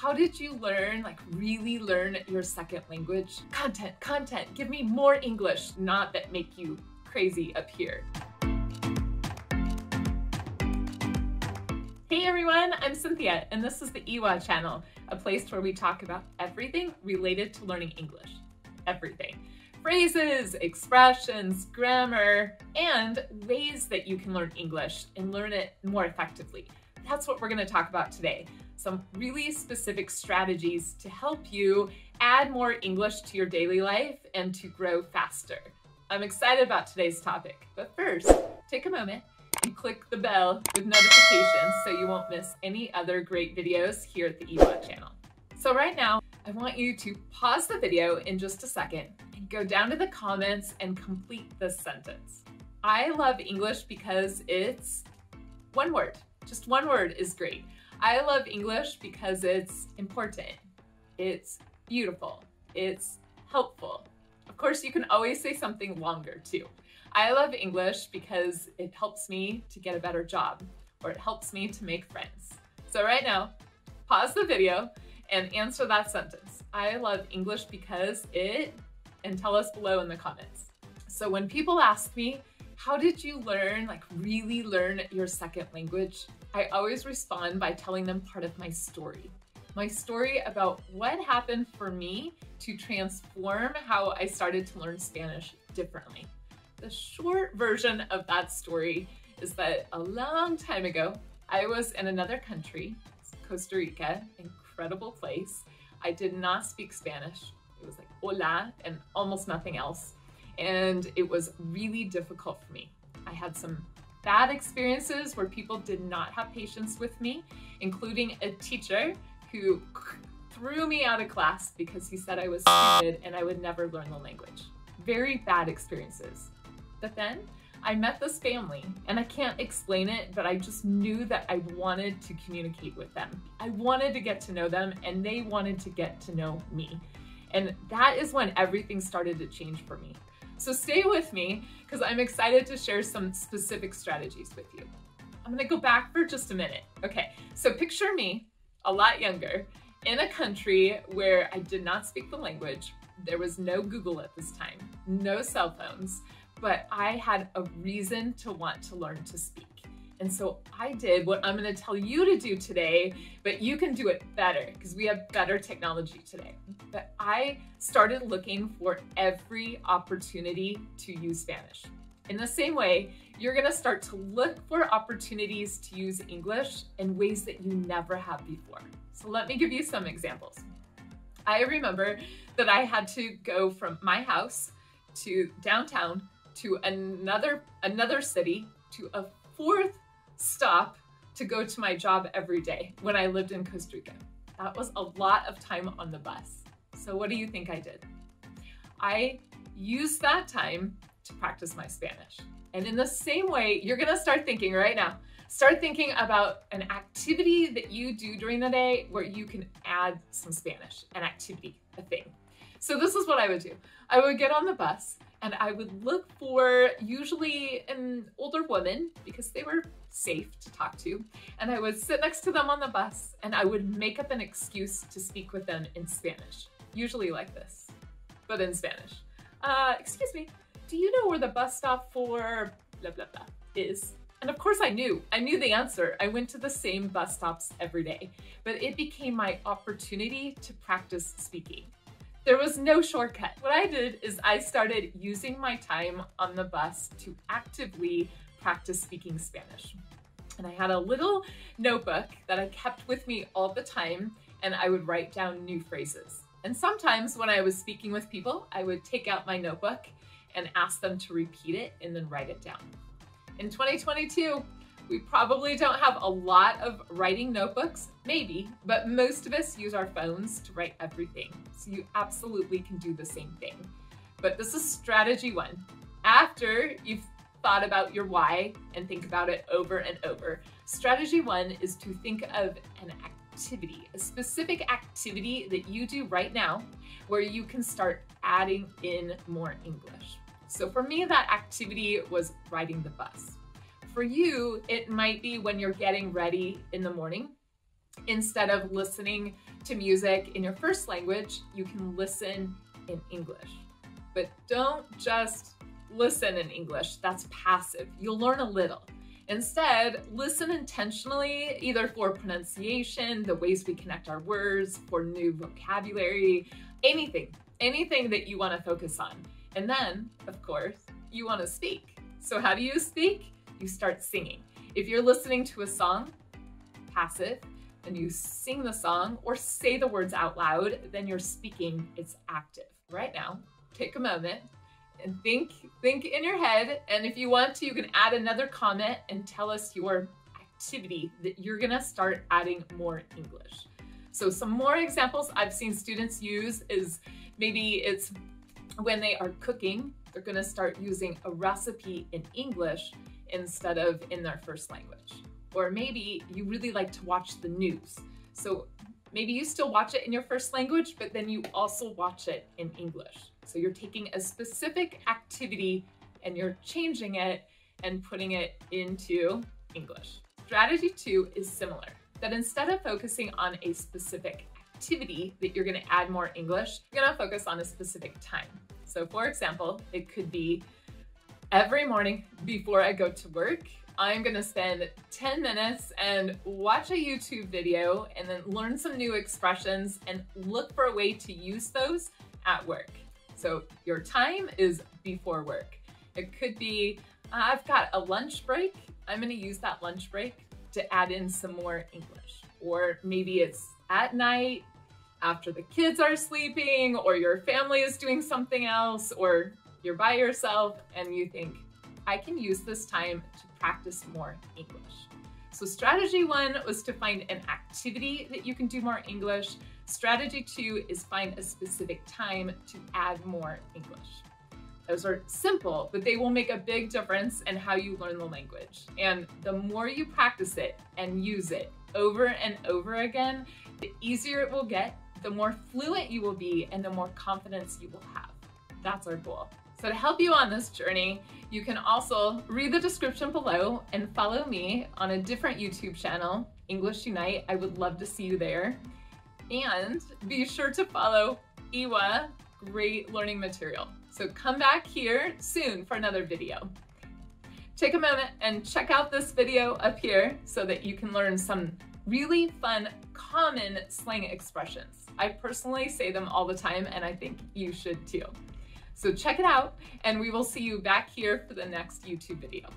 How did you learn, like really learn your second language? Content, give me more English, not that make you crazy up here. Hey everyone, I'm Cynthia, and this is the EWA channel, a place where we talk about everything related to learning English. Everything. Phrases, expressions, grammar, and ways that you can learn English and learn it more effectively. That's what we're going to talk about today. Some really specific strategies to help you add more English to your daily life and to grow faster. I'm excited about today's topic, but first, take a moment and click the bell with notifications so you won't miss any other great videos here at the EWA channel. So right now, I want you to pause the video in just a second and go down to the comments and complete this sentence. I love English because it's one word. Just one word is great. I love English because it's important. It's beautiful. It's helpful. Of course, you can always say something longer too. I love English because it helps me to get a better job, or it helps me to make friends. So right now, pause the video and answer that sentence. I love English because it, and tell us below in the comments. So when people ask me, how did you learn, like really learn your second language? I always respond by telling them part of my story about what happened for me to transform how I started to learn Spanish differently. The short version of that story is that a long time ago, I was in another country, Costa Rica, incredible place. I did not speak Spanish. It was like hola and almost nothing else. And it was really difficult for me. I had some bad experiences where people did not have patience with me, including a teacher who threw me out of class because he said I was stupid and I would never learn the language. Very bad experiences. But then I met this family, and I can't explain it, but I just knew that I wanted to communicate with them. I wanted to get to know them, and they wanted to get to know me. And that is when everything started to change for me. So stay with me, because I'm excited to share some specific strategies with you. I'm gonna go back for just a minute. Okay, so picture me, a lot younger, in a country where I did not speak the language. There was no Google at this time, no cell phones, but I had a reason to want to learn to speak. And so I did what I'm gonna tell you to do today, but you can do it better because we have better technology today. But I started looking for every opportunity to use Spanish. In the same way, you're gonna start to look for opportunities to use English in ways that you never have before. So let me give you some examples. I remember that I had to go from my house to downtown to another city to a fourth stop to go to my job every day when I lived in Costa Rica. That was a lot of time on the bus. So what do you think I did? I used that time to practice my Spanish. And in the same way, you're gonna start thinking right now, start thinking about an activity that you do during the day where you can add some Spanish, an activity, a thing. So this is what I would do. I would get on the bus and I would look for usually an older woman because they were safe to talk to. And I would sit next to them on the bus and I would make up an excuse to speak with them in Spanish, usually like this, but in Spanish. Excuse me, do you know where the bus stop for blah, blah, blah is? And of course I knew the answer. I went to the same bus stops every day, but it became my opportunity to practice speaking. There was no shortcut. What I did is I started using my time on the bus to actively practice speaking Spanish. And I had a little notebook that I kept with me all the time, and I would write down new phrases. And sometimes when I was speaking with people, I would take out my notebook and ask them to repeat it and then write it down. In 2022, we probably don't have a lot of writing notebooks, maybe, but most of us use our phones to write everything. So you absolutely can do the same thing. But this is strategy one. After you've thought about your why and think about it over and over, strategy one is to think of an activity, a specific activity that you do right now where you can start adding in more English. So for me, that activity was riding the bus. For you, it might be when you're getting ready in the morning Instead of listening to music in your first language, you can listen in English. But don't just listen in English. That's passive. You'll learn a little. Instead, listen intentionally, either for pronunciation, the ways we connect our words, for new vocabulary, anything that you want to focus on. And then, of course, you want to speak. So how do you speak? You start singing. If you're listening to a song, passive, and you sing the song or say the words out loud, then you're speaking, it's active. Right now, take a moment and think in your head. And if you want to, you can add another comment and tell us your activity that you're gonna start adding more English. So some more examples I've seen students use is maybe it's when they are cooking, they're gonna start using a recipe in English instead of in their first language. Or maybe you really like to watch the news. So maybe you still watch it in your first language, but then you also watch it in English. So you're taking a specific activity and you're changing it and putting it into English. Strategy 2 is similar, that instead of focusing on a specific activity that you're gonna add more English, you're gonna focus on a specific time. So for example, it could be every morning before I go to work, I'm gonna spend 10 minutes and watch a YouTube video and then learn some new expressions and look for a way to use those at work. So your time is before work. It could be, I've got a lunch break. I'm gonna use that lunch break to add in some more English. Or maybe it's at night after the kids are sleeping or your family is doing something else or you're by yourself and you think, I can use this time to practice more English. So strategy 1 was to find an activity that you can do more English. Strategy 2 is find a specific time to add more English. Those are simple, but they will make a big difference in how you learn the language. And the more you practice it and use it over and over again, the easier it will get, the more fluent you will be, and the more confidence you will have. That's our goal. So to help you on this journey, you can also read the description below and follow me on a different YouTube channel, English Unite. I would love to see you there. And be sure to follow EWA, great learning material. So come back here soon for another video. Take a moment and check out this video up here so that you can learn some really fun, common slang expressions. I personally say them all the time and I think you should too. So check it out, and we will see you back here for the next YouTube video.